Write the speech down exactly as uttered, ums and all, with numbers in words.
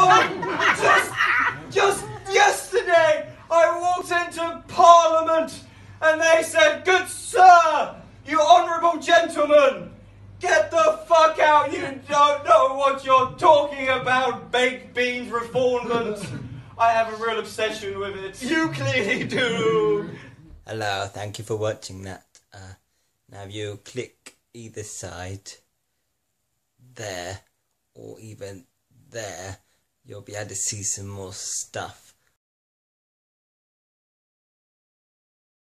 woman! Just, just yesterday, I walked into Parliament and they said, "Good sir, you honourable gentleman, get the fuck out, you don't know what you're talking about, baked beans refourment." I have a real obsession with it. You clearly do. Hello, thank you for watching that. Uh, now you click either side, there, or even there, you'll be able to see some more stuff.